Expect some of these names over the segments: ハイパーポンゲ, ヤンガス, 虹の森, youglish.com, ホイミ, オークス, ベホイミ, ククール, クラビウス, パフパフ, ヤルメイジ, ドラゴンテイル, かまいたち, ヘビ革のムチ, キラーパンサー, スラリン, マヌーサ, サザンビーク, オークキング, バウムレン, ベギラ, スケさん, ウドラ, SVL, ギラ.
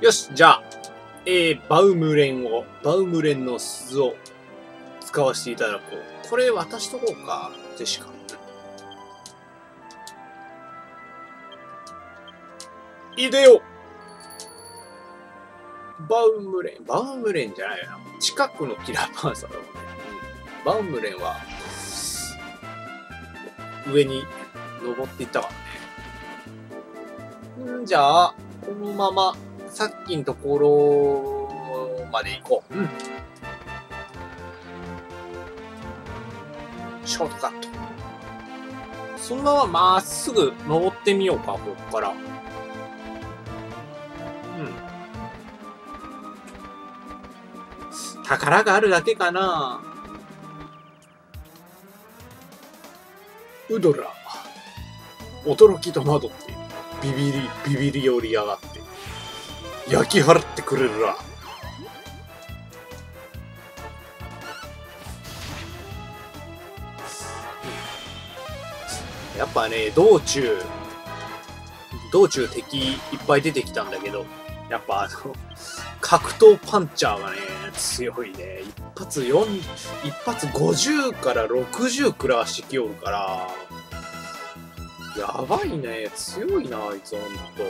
よし、じゃあ、バウムレンの鈴を使わせていただこう。これ渡しとこうか、ジェシカ。いでよ！バウムレンじゃないよな。近くのキラーパンサーだもんね。バウムレンは、上に登っていったからね。んじゃあ、このまま、さっきのところまで行こう。うん。ショートカット。そのまままっすぐ登ってみようか、ここから。宝があるだけかな。ウドラ驚きと惑ってビビり寄りやがって焼き払ってくれるな。やっぱね、道中敵いっぱい出てきたんだけど、やっぱ格闘パンチャーがね、強いね。一発50から60くらいしてきよるから、やばいね。強いなあいつ、ほんと。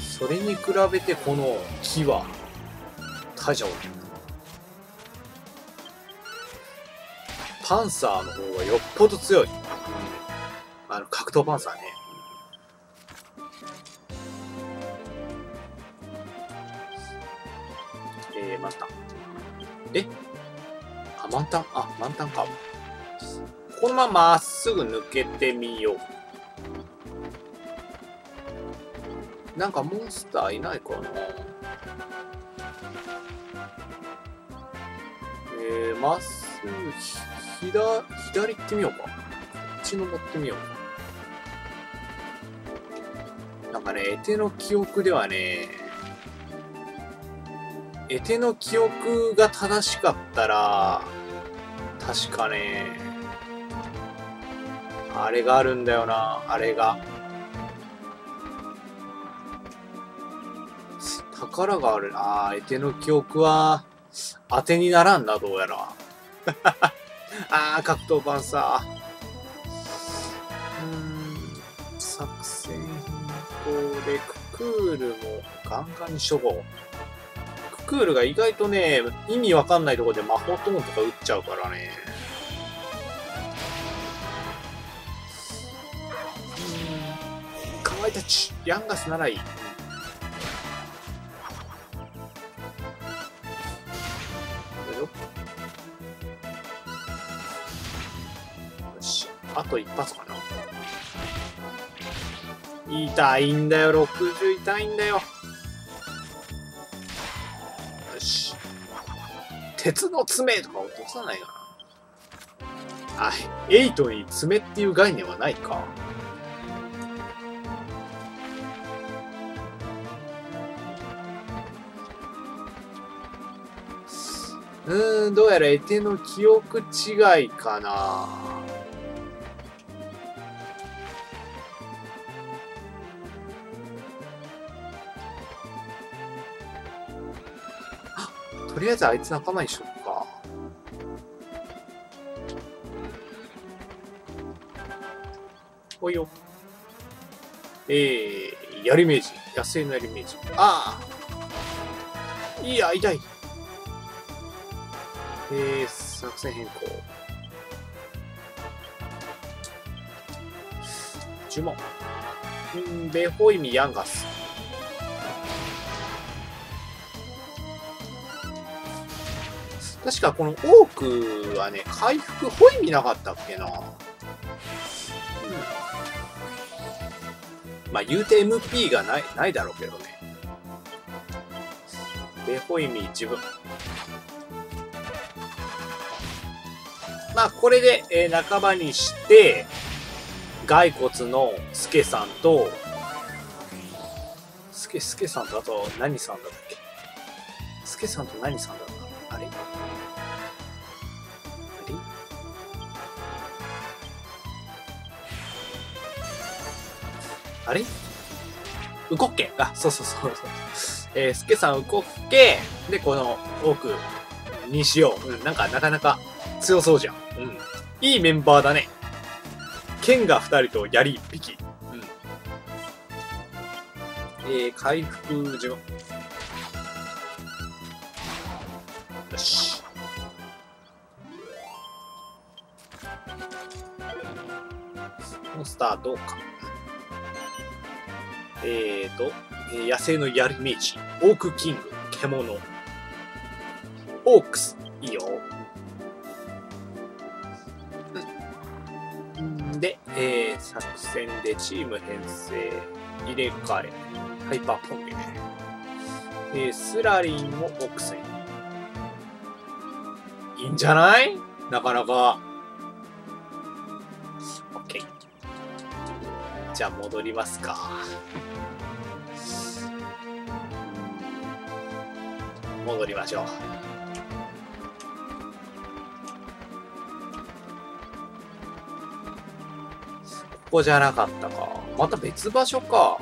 それに比べてこの木は大丈夫。パンサーの方がよっぽど強い。格闘パンサーね。満タン。あ、満タン、あ、満タンか。このまままっすぐ抜けてみよう。なんかモンスターいないかな。まっすぐ左行ってみようか。こっち登ってみようか。なんかね、エテの記憶が正しかったら、確かね、あれがあるんだよな、あれが。宝があるなあ、エテの記憶は、当てにならんな、どうやら。ああ、格闘パンサー。作戦変更でククールもガンガンにしとこう。ククールが意外とね、意味わかんないところで魔法トーンとか打っちゃうからね。かまいたち、ヤンガスならいい。よし、あと一発かな。痛いんだよ、60痛いんだよ。よし、鉄の爪とか落とさないかな。あ、エイトに爪っていう概念はないか。どうやらエテの記憶違いかな。とりあえずあいつ仲間にしとくか。おいよ。槍名人。野生の槍名人。ああ。いや、痛い。作戦変更。呪文。ベホイミ・ヤンガス。確かこのオークはね、回復ホイミなかったっけな。まあ言うて MP がないだろうけどね。で、ホイミ自分。まあこれで、仲間にして、骸骨のスケさんと、スケさんとあと何さんだったっけ。スケさんと何さんだったっけ。あれうこっけ、あ、そうそうそうそう。すけさんうこっけで、この多くにしよう。うん、なんかなかなか強そうじゃん。うん。いいメンバーだね。剣が2人と槍1匹。うん。回復順。よし。モンスターどうか。野生のヤルメイジ、オークキング、獣、オークス、いいよ。で、作戦でチーム編成、入れ替え、ハイパーポンゲ、スラリンをオークスに。いいんじゃない？なかなか。OK。じゃあ戻りますか。戻りましょう。ここじゃなかったか。また別場所か。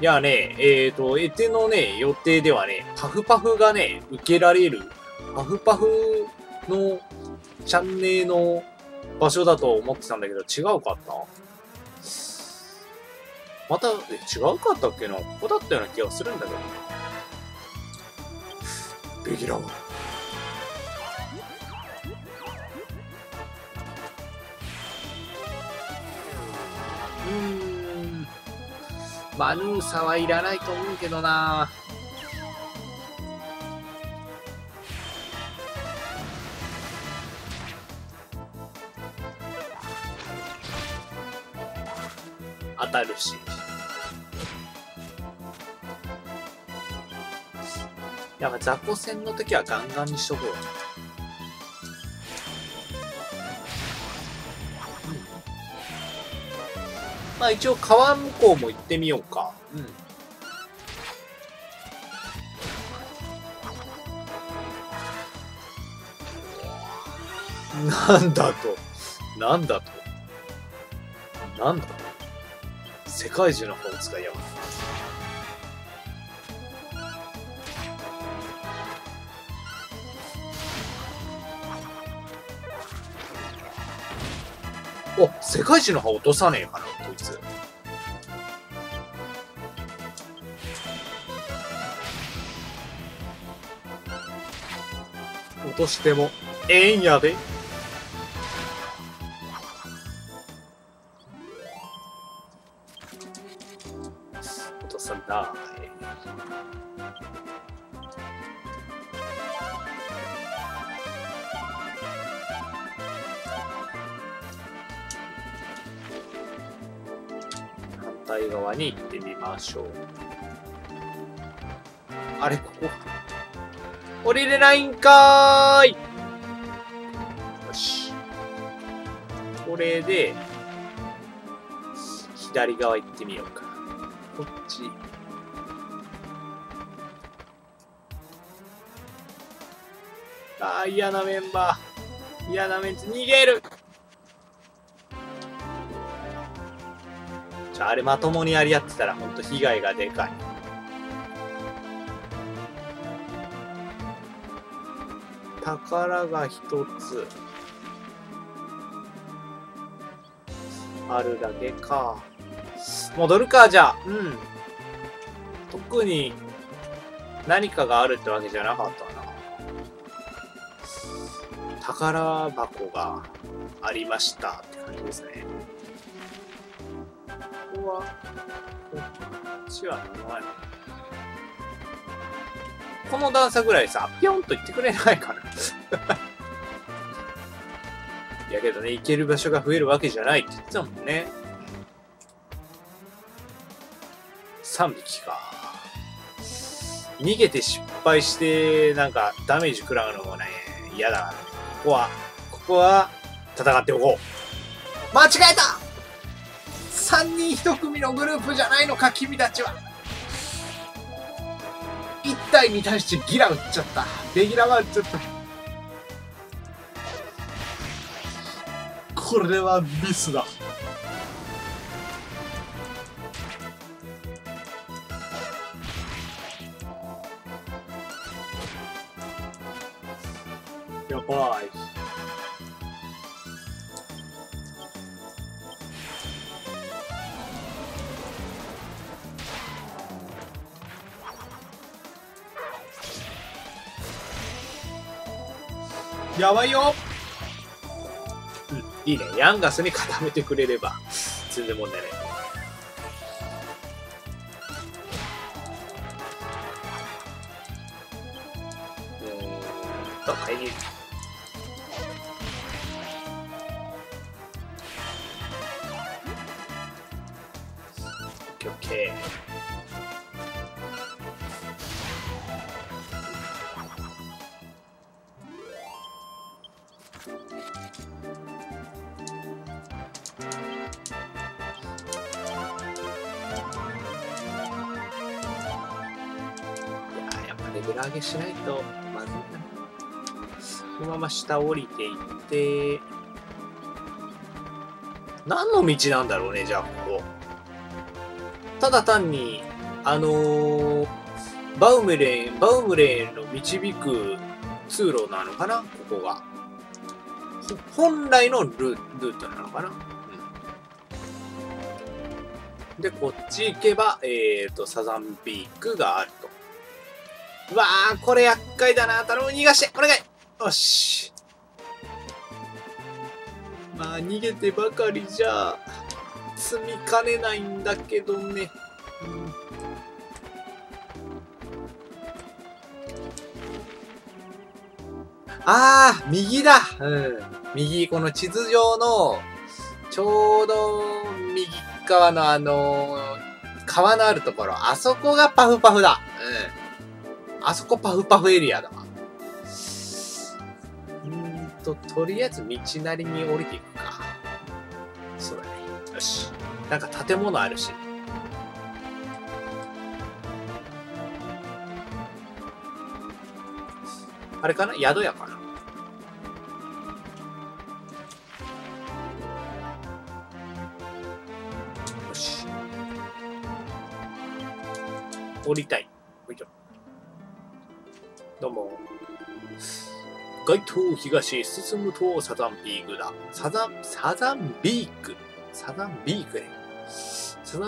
いやね、エテのね、予定ではね、パフパフがね、受けられる、パフパフのチャンネルの場所だと思ってたんだけど、違うかった。また、違うかったっけな、ここだったような気がするんだけどね。ベギラは。マヌーサはいらないと思うけどな。当たるし。やっぱ雑魚戦の時はガンガンにしとこう。まあ一応川向こうも行ってみようか。うん。なんだと。なんだと。なんだと。世界中の方を使いやがる。お、世界中の歯落とさねえかな、こいつ。落としても、ええんやで。落とさんだ。対側に行ってみましょう。あれ、ここ降りれないんかーい。よし、これで左側行ってみようか。こっちあー、嫌なメンバー、嫌なメンツ、逃げる。あれまともにやり合ってたらほんと被害がでかい。宝が一つあるだけか。戻るか、じゃあ。うん、特に何かがあるってわけじゃなかったな。宝箱がありましたって感じですね。こっちは長い。この段差ぐらいさ、ピョンと行ってくれないかな。いやけどね、行ける場所が増えるわけじゃないって言ってたもんね。3匹か。逃げて失敗してなんかダメージ食らうのもね、嫌だから、ね、ここは戦っておこう。間違えた。3人1組のグループじゃないのか、君たちは。1体に対してギラ打っちゃった。レギュラーは打っちゃった。これはミスだ。supplies.やばいよ、うん、いいね。ヤンガスに固めてくれれば全然問題ない。はい、オッケー。レベル上げしないとまずいな。このまま下降りていって、何の道なんだろうね。じゃあここただ単にバウムレーンの導く通路なのかな。ここが本来のルートなのかな、うん、でこっち行けばサザンビークがあると。うわー、これ厄介だな。頼む、逃がしてお願い。よし、まあ逃げてばかりじゃ積みかねないんだけどね、うん、あー右だ、うん、右、この地図上のちょうど右側の川のあるところ、あそこがパフパフだ、うん、あそこパフパフエリアだわ。とりあえず道なりに降りていくか。そうだね。よし。なんか建物あるし。あれかな？宿屋かな？よし。降りたい。ほいと。どうも。街頭東へ進むとサザンビークだ。サザンビークね。サザ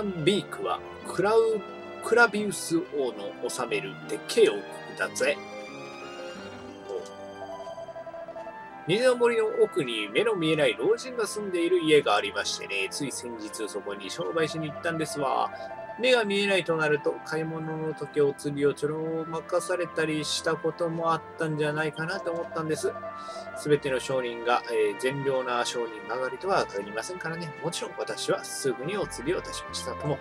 ンビークはクラビウス王の治めるでっけえ王国だぜ。虹の森の奥に目の見えない老人が住んでいる家がありましてね、つい先日そこに商売しに行ったんですわ。目が見えないとなると買い物の時お釣りをちょろまかされたりしたこともあったんじゃないかなと思ったんです。すべての商人が、善良な商人ばかりとは限りませんからね。もちろん私はすぐにお釣りを出しましたとも。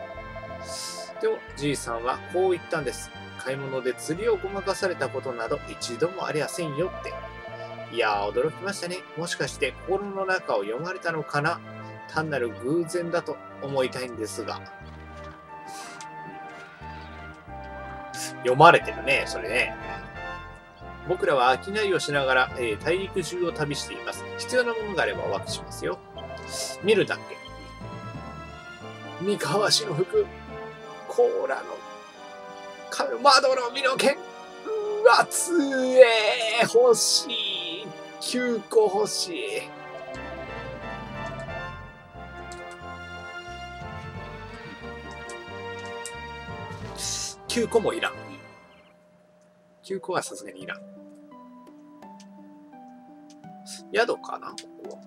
でもじいさんはこう言ったんです。買い物で釣りをごまかされたことなど一度もありませんよって。いやー、驚きましたね。もしかして心の中を読まれたのかな。単なる偶然だと思いたいんですが。読まれてるね、それね。僕らは商いをしながら、大陸中を旅しています。必要なものがあればお渡ししますよ。見るだっけ。三河氏の服、コーラの、窓の実の剣、うわ、つえー、欲しい。9個欲しい。9個もいらん。9個はさすがにいらん。宿かな、ここ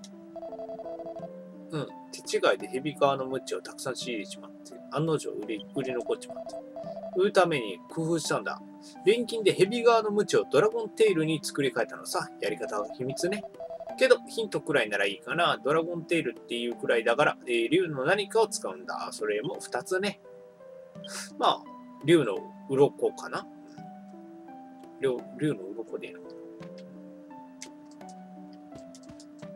は。うん。手違いでヘビ革のムチをたくさん仕入れちまって、案の定売り残っちまった。売るために工夫したんだ。錬金でヘビ革のムチをドラゴンテイルに作り変えたのさ。やり方は秘密ね。けどヒントくらいならいいかな。ドラゴンテイルっていうくらいだから、竜の何かを使うんだ。それも2つね。まあ、竜の鱗かな。竜の鱗でいいの。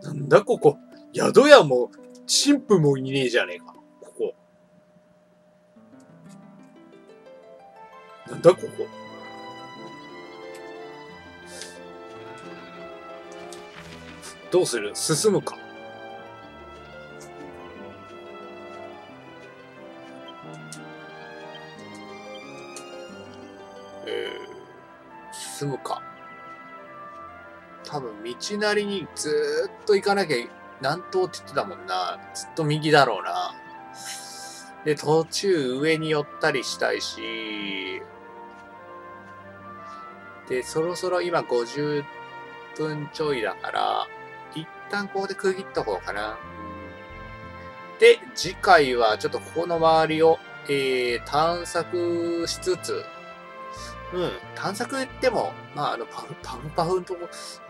なんだここ。宿屋も神父もいねえじゃねえか。ここ。なんだここ。どうする？進むか。多分道なりにずーっと行かなきゃ、南東って言ってたもんな。ずっと右だろうな。で、途中上に寄ったりしたいし、で、そろそろ今50分ちょいだから、一旦ここで区切っとこうかな。で、次回はちょっとここの周りを、探索しつつ、探索言っても、まあ、パフのとこ、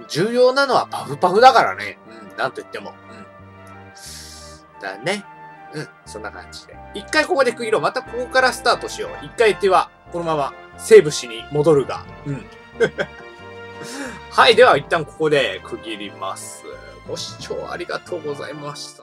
重要なのはパフパフだからね。なんと言っても。だね。そんな感じで。一回ここで区切ろう。またここからスタートしよう。一回手は、このまま、セーブしに戻るが。はい、では一旦ここで区切ります。ご視聴ありがとうございました。